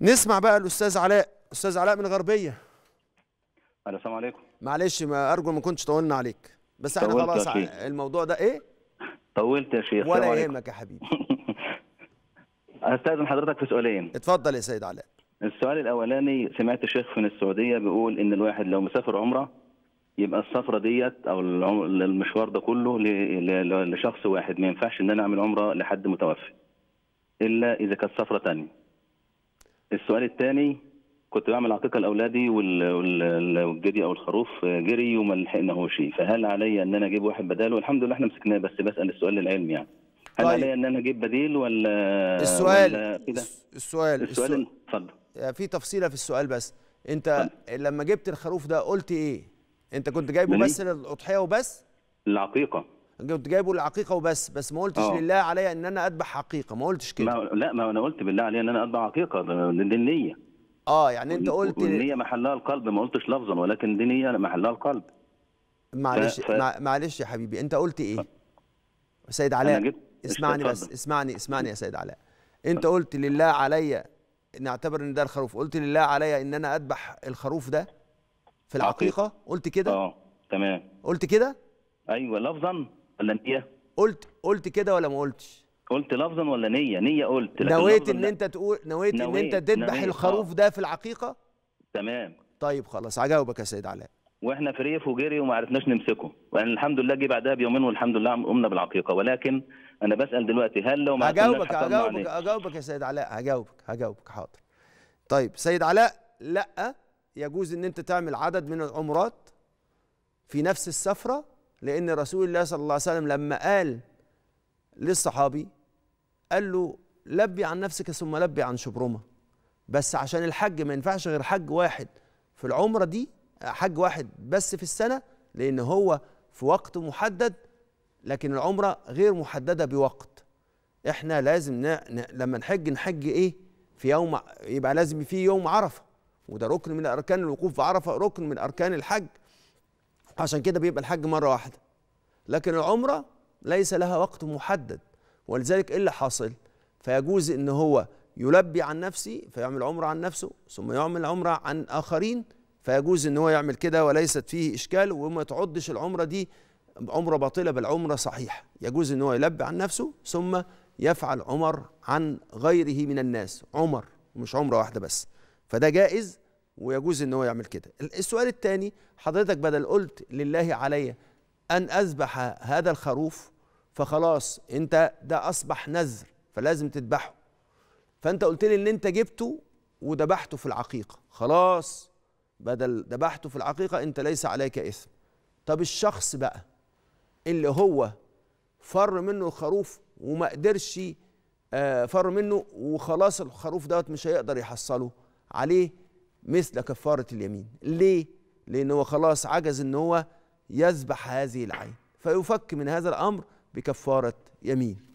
نسمع بقى الاستاذ علاء، استاذ علاء من غربيه. السلام عليكم. معلش ما ارجو ما كنتش طولنا عليك، بس احنا خلاص الموضوع ده ايه؟ طولت يا شيخ ولا يهمك يا حبيبي. استاذن حضرتك في سؤالين. اتفضل يا سيد علاء. السؤال الاولاني، سمعت شيخ من السعوديه بيقول ان الواحد لو مسافر عمره يبقى السفره ديت او المشوار ده كله لشخص واحد، ما ينفعش ان انا اعمل عمره لحد متوفي الا اذا كانت سفره ثانيه. السؤال الثاني، كنت بعمل عقيقه لاولادي والجدي او الخروف جري وما لحقناهوش، فهل عليا ان انا اجيب واحد بداله؟ الحمد لله احنا مسكناه، بس بسال السؤال للعلم يعني. هل طيب عليا ان انا اجيب بديل ولا السؤال ولا كده؟ السؤال اتفضل. في تفصيله في السؤال بس، انت لما جبت الخروف ده قلت ايه؟ انت كنت جايبه بس للاضحيه وبس؟ العقيقه كنت جايبه للعقيقه وبس، بس ما قلتش لله عليا ان انا اذبح عقيقه، ما قلتش كده. لا ما انا قلت بالله عليا ان انا اذبح عقيقه، دي النيه. يعني انت قلت النيه محلها القلب، ما قلتش لفظا ولكن دي نيه محلها القلب. معلش معلش يا حبيبي، انت قلت ايه؟ سيد علاء اسمعني بس، اسمعني يا سيد علاء. انت قلت لله عليا، نعتبر ان ده الخروف، قلت لله عليا ان انا اذبح الخروف ده في العقيقه، قلت كده؟ تمام. قلت كده؟ ايوه لفظا ولا نيه؟ قلت كده ولا ما قلتش؟ قلت لفظا ولا نيه؟ نيه قلت. نويت ان انت تقول، نويت ان انت تذبح الخروف ده في العقيقه؟ تمام. طيب خلاص هجاوبك يا سيد علاء. واحنا في ريف وجري وما عرفناش نمسكه، وان الحمد لله جه بعدها بيومين والحمد لله قمنا بالعقيقه، ولكن انا بسال دلوقتي هل لو ما عرفناش هجاوبك يا سيد علاء، هجاوبك حاضر. طيب سيد علاء، لا يجوز ان انت تعمل عدد من العمرات في نفس السفره، لان رسول الله صلى الله عليه وسلم لما قال للصحابي قال له لبي عن نفسك ثم لبي عن شبرمه، بس عشان الحج ما ينفعش غير حج واحد في العمره دي، حج واحد بس في السنة، لأن هو في وقت محدد، لكن العمرة غير محددة بوقت. احنا لازم لما نحج ايه؟ في يوم، يبقى لازم في يوم عرفة، وده ركن من أركان الوقوف في عرفة، ركن من أركان الحج، عشان كده بيبقى الحج مرة واحدة. لكن العمرة ليس لها وقت محدد، ولذلك إيه اللي حاصل؟ فيجوز إن هو يلبي عن نفسه فيعمل عمرة عن نفسه ثم يعمل عمرة عن آخرين، فيجوز ان هو يعمل كده وليست فيه اشكال، وما تعدش العمره دي عمره باطله بل عمره صحيحه. يجوز ان هو يلبي عن نفسه ثم يفعل عمر عن غيره من الناس، عمر مش عمره واحده بس، فده جائز ويجوز ان هو يعمل كده. السؤال الثاني حضرتك، بدل قلت لله علي ان اذبح هذا الخروف، فخلاص انت ده اصبح نذر فلازم تذبحه، فانت قلت لي ان انت جبته وذبحته في العقيقه، خلاص بدل ذبحته في العقيقة أنت ليس عليك إثم. طب الشخص بقى اللي هو فر منه الخروف وما قدرش، فر منه وخلاص الخروف دوت مش هيقدر يحصله، عليه مثل كفارة اليمين. ليه؟ لأن هو خلاص عجز إن هو يذبح هذه العين، فيفك من هذا الأمر بكفارة يمين.